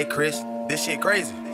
Hey Chris, this shit crazy.